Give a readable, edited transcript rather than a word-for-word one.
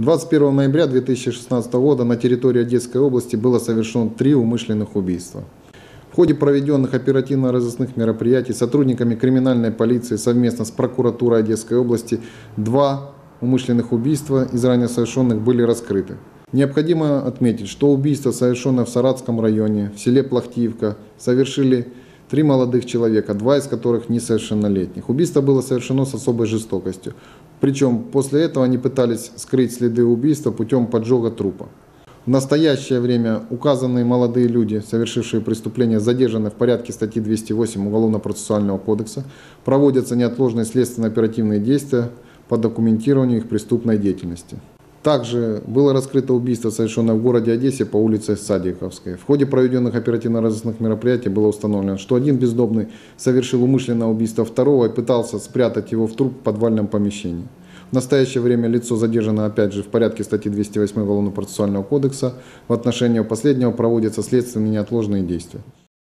21 ноября 2016 года на территории Одесской области было совершено 3 умышленных убийства. В ходе проведенных оперативно-розыскных мероприятий сотрудниками криминальной полиции совместно с прокуратурой Одесской области 2 умышленных убийства из ранее совершенных были раскрыты. Необходимо отметить, что убийство, совершенное в Саратском районе, в селе Плахтиевка, совершили 3 молодых человека, 2 из которых несовершеннолетних. Убийство было совершено с особой жестокостью. Причем после этого они пытались скрыть следы убийства путем поджога трупа. В настоящее время указанные молодые люди, совершившие преступление, задержаны в порядке статьи 208 Уголовно-процессуального кодекса. Проводятся неотложные следственно-оперативные действия по документированию их преступной деятельности. Также было раскрыто убийство, совершенное в городе Одессе по улице Садиковской. В ходе проведенных оперативно-розыскных мероприятий было установлено, что 1 бездомный совершил умышленное убийство 2-го и пытался спрятать его в труп в подвальном помещении. В настоящее время лицо задержано опять же в порядке статьи 208 Уголовно-процессуального кодекса. В отношении последнего проводятся следственные неотложные действия.